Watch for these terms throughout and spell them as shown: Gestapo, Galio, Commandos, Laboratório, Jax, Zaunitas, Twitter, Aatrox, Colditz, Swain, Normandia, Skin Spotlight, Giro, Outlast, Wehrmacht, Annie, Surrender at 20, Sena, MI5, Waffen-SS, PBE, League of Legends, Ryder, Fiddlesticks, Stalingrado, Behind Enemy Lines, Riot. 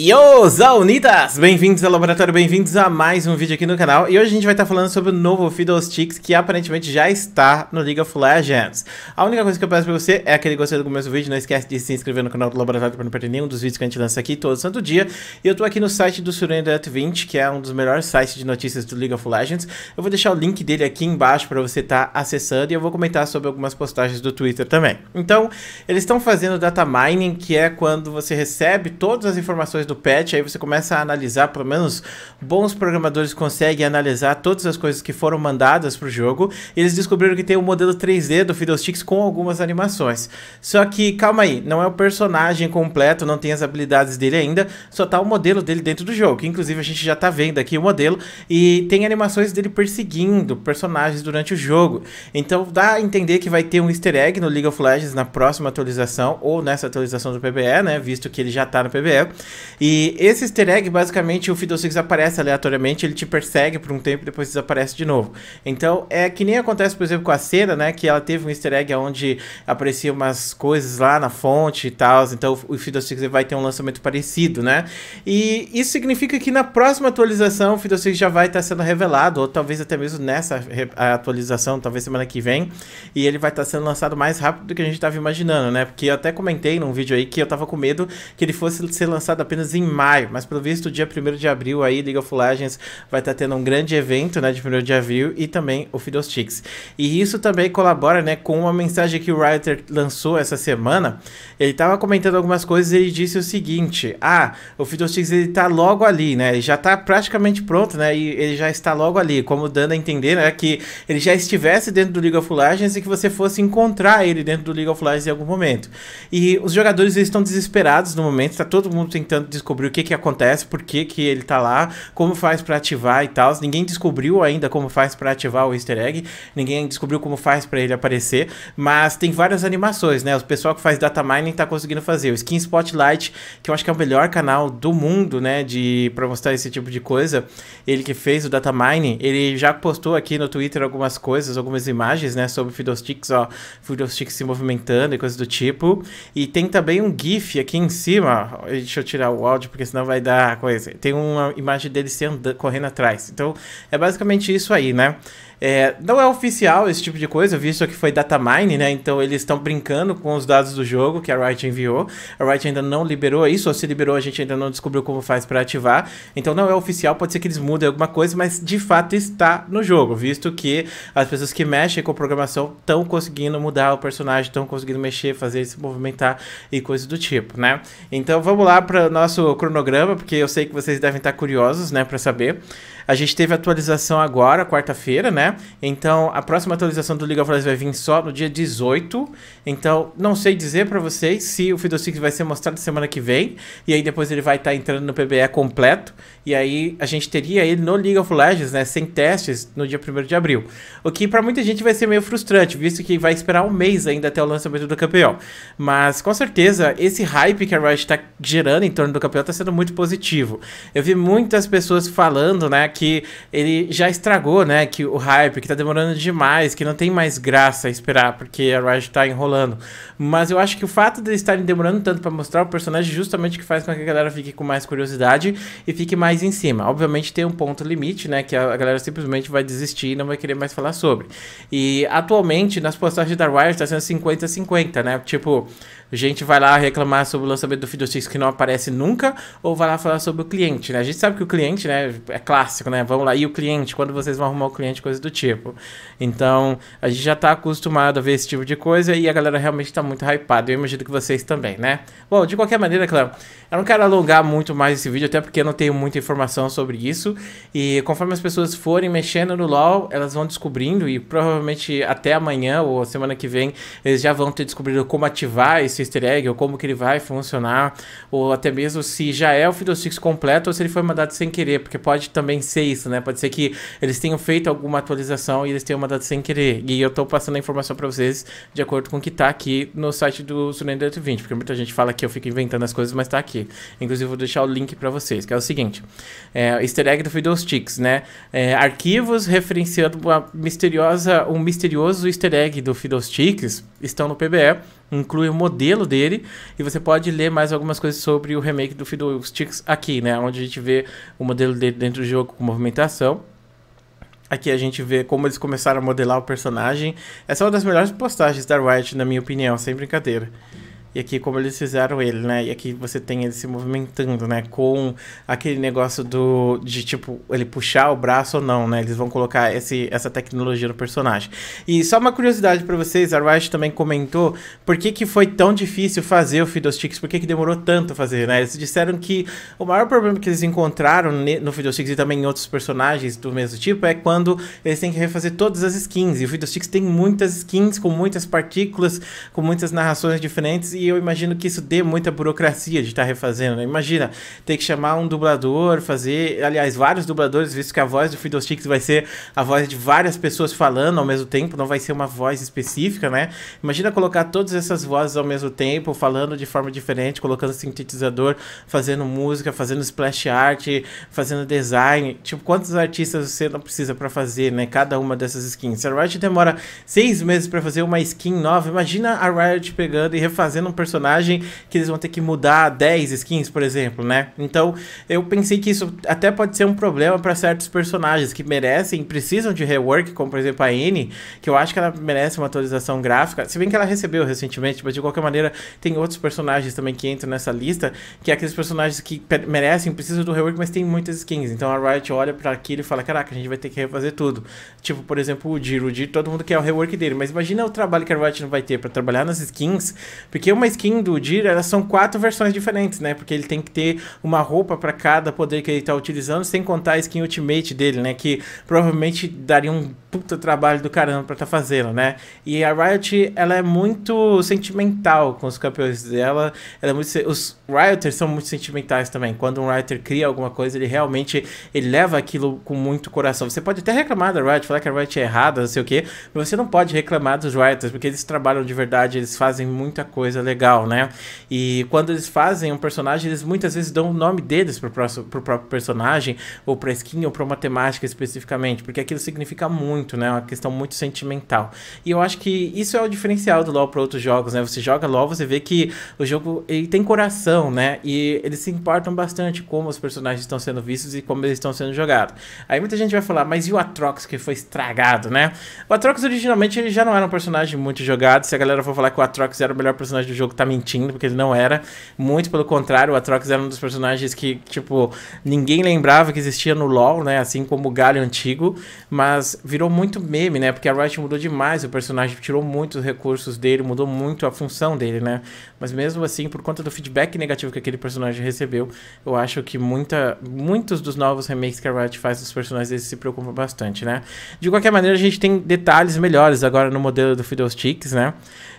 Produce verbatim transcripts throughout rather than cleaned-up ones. Yo, Zaunitas! Bem-vindos ao Laboratório, bem-vindos a mais um vídeo aqui no canal. E hoje a gente vai estar falando sobre o novo Fiddlesticks, que aparentemente já está no League of Legends. A única coisa que eu peço pra você é aquele gostei do começo do vídeo. Não esquece de se inscrever no canal do Laboratório pra não perder nenhum dos vídeos que a gente lança aqui todo santo dia. E eu tô aqui no site do Surrender at vinte, que é um dos melhores sites de notícias do League of Legends. Eu vou deixar o link dele aqui embaixo pra você estar acessando, e eu vou comentar sobre algumas postagens do Twitter também. Então, eles estão fazendo data mining, que é quando você recebe todas as informações do patch, aí você começa a analisar, pelo menos bons programadores conseguem analisar todas as coisas que foram mandadas pro jogo, e eles descobriram que tem um modelo três D do Fiddlesticks com algumas animações. Só que, calma aí, não é o personagem completo, não tem as habilidades dele ainda, só tá o modelo dele dentro do jogo, que inclusive a gente já tá vendo aqui o modelo, e tem animações dele perseguindo personagens durante o jogo. Então dá a entender que vai ter um easter egg no League of Legends na próxima atualização, ou nessa atualização do P B E, né, visto que ele já tá no P B E. E esse easter egg, basicamente, o Fiddlesticks aparece aleatoriamente, ele te persegue por um tempo e depois desaparece de novo. Então, é que nem acontece, por exemplo, com a Sena, né, que ela teve um easter egg onde apareciam umas coisas lá na fonte e tal, então o Fiddlesticks vai ter um lançamento parecido, né? E isso significa que na próxima atualização o Fiddlesticks já vai estar sendo revelado, ou talvez até mesmo nessa atualização, talvez semana que vem, e ele vai estar sendo lançado mais rápido do que a gente estava imaginando, né? Porque eu até comentei num vídeo aí que eu tava com medo que ele fosse ser lançado apenas em maio, mas pelo visto dia primeiro de abril aí League of Legends vai estar tendo um grande evento, né, de primeiro de abril, e também o Fiddlesticks. E isso também colabora, né, com uma mensagem que o Ryder lançou essa semana. Ele tava comentando algumas coisas e ele disse o seguinte: ah, o Fiddlesticks ele tá logo ali, né, ele já tá praticamente pronto, né, e ele já está logo ali, como dando a entender, né, que ele já estivesse dentro do League of Legends e que você fosse encontrar ele dentro do League of Legends em algum momento. E os jogadores eles estão desesperados no momento, tá todo mundo tentando descobrir o que que acontece, por que que ele tá lá, como faz pra ativar e tal. Ninguém descobriu ainda como faz pra ativar o easter egg, ninguém descobriu como faz pra ele aparecer, mas tem várias animações, né, o pessoal que faz data mining tá conseguindo fazer. O Skin Spotlight, que eu acho que é o melhor canal do mundo, né, de, pra mostrar esse tipo de coisa, ele que fez o data mining, ele já postou aqui no Twitter algumas coisas, algumas imagens, né, sobre Fiddlesticks, ó, Fiddlesticks se movimentando e coisas do tipo. E tem também um GIF aqui em cima, deixa eu tirar o o áudio, porque senão vai dar coisa. Tem uma imagem dele se andando, correndo atrás. Então, é basicamente isso aí, né? É, não é oficial esse tipo de coisa, visto que foi data mine, né? Então eles estão brincando com os dados do jogo que a Riot enviou. A Riot ainda não liberou isso, ou se liberou a gente ainda não descobriu como faz para ativar. Então não é oficial, pode ser que eles mudem alguma coisa, mas de fato está no jogo, visto que as pessoas que mexem com a programação estão conseguindo mudar o personagem, estão conseguindo mexer, fazer ele se movimentar e coisas do tipo, né? Então vamos lá para o nosso cronograma, porque eu sei que vocês devem estar curiosos, né, para saber. A gente teve atualização agora, quarta-feira, né? Então, a próxima atualização do League of Legends vai vir só no dia dezoito. Então, não sei dizer pra vocês se o Fiddlesticks vai ser mostrado semana que vem, e aí depois ele vai estar tá entrando no P B E completo, e aí a gente teria ele no League of Legends, né, sem testes, no dia primeiro de abril. O que pra muita gente vai ser meio frustrante, visto que vai esperar um mês ainda até o lançamento do campeão. Mas, com certeza, esse hype que a Riot tá gerando em torno do campeão tá sendo muito positivo. Eu vi muitas pessoas falando, né, que ele já estragou, né, que o hype, que tá demorando demais, que não tem mais graça esperar, porque a Riot tá enrolando. Mas eu acho que o fato de eles estarem demorando tanto pra mostrar o personagem justamente que faz com que a galera fique com mais curiosidade e fique mais em cima. Obviamente tem um ponto limite, né, que a galera simplesmente vai desistir e não vai querer mais falar sobre. E atualmente, nas postagens da Riot, tá sendo cinquenta a cinquenta, né, tipo, a gente vai lá reclamar sobre o lançamento do Fiddlesticks que não aparece nunca, ou vai lá falar sobre o cliente, né. A gente sabe que o cliente, né, é clássico, né, vamos lá, e o cliente, quando vocês vão arrumar o cliente, coisa do tipo. Então a gente já tá acostumado a ver esse tipo de coisa, e a galera realmente tá muito hypada. Eu imagino que vocês também, né? Bom, de qualquer maneira, claro, eu não quero alongar muito mais esse vídeo, até porque eu não tenho muita informação sobre isso, e conforme as pessoas forem mexendo no LoL, elas vão descobrindo, e provavelmente até amanhã ou semana que vem eles já vão ter descobrido como ativar esse easter egg, ou como que ele vai funcionar, ou até mesmo se já é o Fiddlesticks completo ou se ele foi mandado sem querer, porque pode também ser isso, né? Pode ser que eles tenham feito alguma atualização e eles têm uma data sem querer, e eu tô passando a informação pra vocês de acordo com o que tá aqui no site do Surrender at vinte, porque muita gente fala que eu fico inventando as coisas, mas tá aqui. Inclusive eu vou deixar o link pra vocês, que é o seguinte: é, easter egg do Fiddlesticks, né, é, arquivos referenciando uma misteriosa, um misterioso easter egg do Fiddlesticks estão no P B E, inclui o modelo dele, e você pode ler mais algumas coisas sobre o remake do Fiddlesticks aqui, né? Onde a gente vê o modelo dele dentro do jogo com movimentação. Aqui a gente vê como eles começaram a modelar o personagem. Essa é uma das melhores postagens da Riot, na minha opinião, sem brincadeira. E aqui como eles fizeram ele, né? E aqui você tem ele se movimentando, né? Com aquele negócio do de, tipo, ele puxar o braço ou não, né? Eles vão colocar esse, essa tecnologia no personagem. E só uma curiosidade pra vocês, a Riot também comentou por que que foi tão difícil fazer o Fiddlesticks, por que que demorou tanto a fazer, né? Eles disseram que o maior problema que eles encontraram no Fiddlesticks e também em outros personagens do mesmo tipo é quando eles têm que refazer todas as skins. E o Fiddlesticks tem muitas skins, com muitas partículas, com muitas narrações diferentes, e eu imagino que isso dê muita burocracia de estar refazendo, né? Imagina, ter que chamar um dublador, fazer, aliás, vários dubladores, visto que a voz do Fiddlesticks vai ser a voz de várias pessoas falando ao mesmo tempo, não vai ser uma voz específica, né? Imagina colocar todas essas vozes ao mesmo tempo, falando de forma diferente, colocando sintetizador, fazendo música, fazendo splash art, fazendo design, tipo, quantos artistas você não precisa pra fazer, né? Cada uma dessas skins. Se a Riot demora seis meses pra fazer uma skin nova, imagina a Riot pegando e refazendo um personagem que eles vão ter que mudar dez skins, por exemplo, né? Então eu pensei que isso até pode ser um problema para certos personagens que merecem, precisam de rework, como por exemplo a Annie, que eu acho que ela merece uma atualização gráfica, se bem que ela recebeu recentemente, mas de qualquer maneira tem outros personagens também que entram nessa lista, que é aqueles personagens que merecem, precisam do rework, mas tem muitas skins. Então a Riot olha para aquilo e fala, caraca, a gente vai ter que refazer tudo. Tipo, por exemplo, o Giro, o Giro, todo mundo quer o rework dele, mas imagina o trabalho que a Riot não vai ter para trabalhar nas skins, porque uma skin do Giro, elas são quatro versões diferentes, né? Porque ele tem que ter uma roupa para cada poder que ele tá utilizando, sem contar a skin ultimate dele, né? Que provavelmente daria um puta trabalho do caramba pra tá fazendo, né? E a Riot, ela é muito sentimental com os campeões dela. Ela é muito, os Rioters são muito sentimentais também. Quando um Rioter cria alguma coisa, ele realmente ele leva aquilo com muito coração. Você pode até reclamar da Riot, falar que a Riot é errada, não sei o quê, mas você não pode reclamar dos Rioters, porque eles trabalham de verdade, eles fazem muita coisa legal, né? E quando eles fazem um personagem, eles muitas vezes dão o nome deles pro, próximo, pro próprio personagem, ou pra skin, ou pra uma temática especificamente, porque aquilo significa muito, né? É uma questão muito sentimental. E eu acho que isso é o diferencial do LoL pra outros jogos, né? Você joga LoL, você vê que o jogo, ele tem coração, né? E eles se importam bastante como os personagens estão sendo vistos e como eles estão sendo jogados. Aí muita gente vai falar, mas e o Aatrox que foi estragado, né? O Aatrox originalmente, ele já não era um personagem muito jogado. Se a galera for falar que o Aatrox era o melhor personagem do jogo, tá mentindo, porque ele não era. Muito pelo contrário, o Aatrox era um dos personagens que, tipo, ninguém lembrava que existia no LoL, né? Assim como o Galio antigo, mas virou muito meme, né? Porque a Riot mudou demais o personagem, tirou muitos recursos dele, mudou muito a função dele, né? Mas mesmo assim, por conta do feedback negativo que aquele personagem recebeu, eu acho que muita, muitos dos novos remakes que a Riot faz dos personagens, eles se preocupam bastante, né? De qualquer maneira, a gente tem detalhes melhores agora no modelo do Fiddlesticks, né?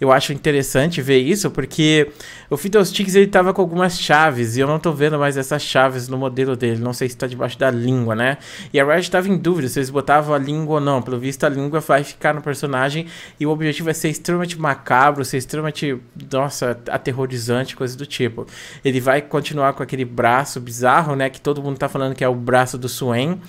Eu acho interessante ver isso, porque o Fiddlesticks, ele tava com algumas chaves, e eu não tô vendo mais essas chaves no modelo dele, não sei se tá debaixo da língua, né? E a Riot tava em dúvida se eles botavam a língua ou não. Pelo visto, a língua vai ficar no personagem, e o objetivo é ser extremamente macabro, ser extremamente, nossa, aterrorizante, coisa do tipo. Ele vai continuar com aquele braço bizarro, né, que todo mundo tá falando que é o braço do Swain.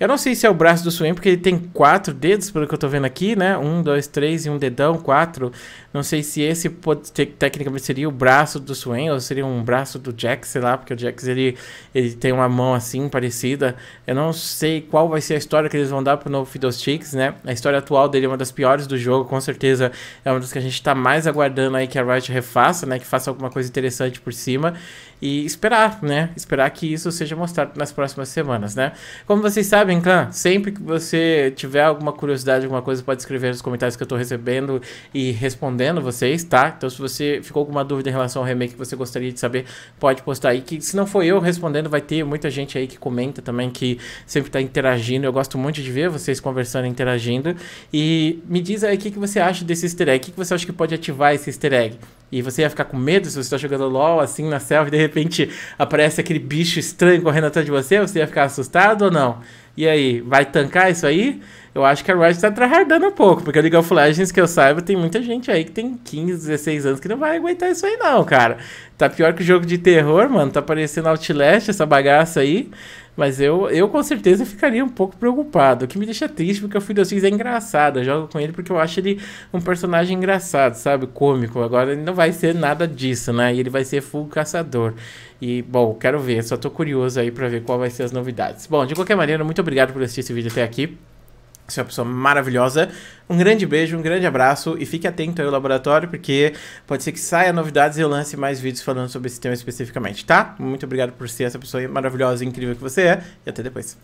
Eu não sei se é o braço do Swain, porque ele tem quatro dedos, pelo que eu tô vendo aqui, né, um, dois, três e um dedão, quatro. Não sei se esse pode ter, tecnicamente seria o braço do Swain, ou seria um braço do Jax, sei lá, porque o Jax, ele, ele tem uma mão assim, parecida. Eu não sei qual vai ser a história que eles vão dar pro novo Fiddlesticks, né? A história atual dele é uma das piores do jogo, com certeza é uma das que a gente tá mais aguardando aí que a Riot refaça, né? Que faça alguma coisa interessante por cima, e esperar, né? Esperar que isso seja mostrado nas próximas semanas, né? Como vocês sabem, clã, sempre que você tiver alguma curiosidade, alguma coisa, pode escrever nos comentários que eu tô recebendo e respondendo vocês, tá? Então se você ficou com alguma dúvida em relação ao remake que você gostaria de saber, pode postar aí, que se não for eu respondendo, vai ter muita gente aí que comenta também, que sempre tá interagindo. Eu gosto muito de ver vocês conversando, interagindo, e me diz aí o que, que você acha desse easter egg, o que, que você acha que pode ativar esse easter egg. E você ia ficar com medo se você tá jogando LoL assim na selfie, de repente aparece aquele bicho estranho correndo atrás de você, você ia ficar assustado ou não? E aí, vai tancar isso aí? Eu acho que a Riot tá tryhardando um pouco, porque o League of Legends, que eu saiba, tem muita gente aí que tem quinze, dezesseis anos que não vai aguentar isso aí não, cara. Tá pior que o jogo de terror, mano. Tá parecendo Outlast, essa bagaça aí. Mas eu, eu com certeza ficaria um pouco preocupado. O que me deixa triste, porque o Fiddlesticks é engraçado. Eu jogo com ele porque eu acho ele um personagem engraçado, sabe? Cômico. Agora ele não vai ser nada disso, né? E ele vai ser full caçador. E, bom, quero ver. Só tô curioso aí pra ver qual vai ser as novidades. Bom, de qualquer maneira, muito obrigado por assistir esse vídeo até aqui. Você é uma pessoa maravilhosa. Um grande beijo, um grande abraço e fique atento aí ao laboratório, porque pode ser que saia novidades e eu lance mais vídeos falando sobre esse tema especificamente, tá? Muito obrigado por ser essa pessoa maravilhosa e incrível que você é e até depois.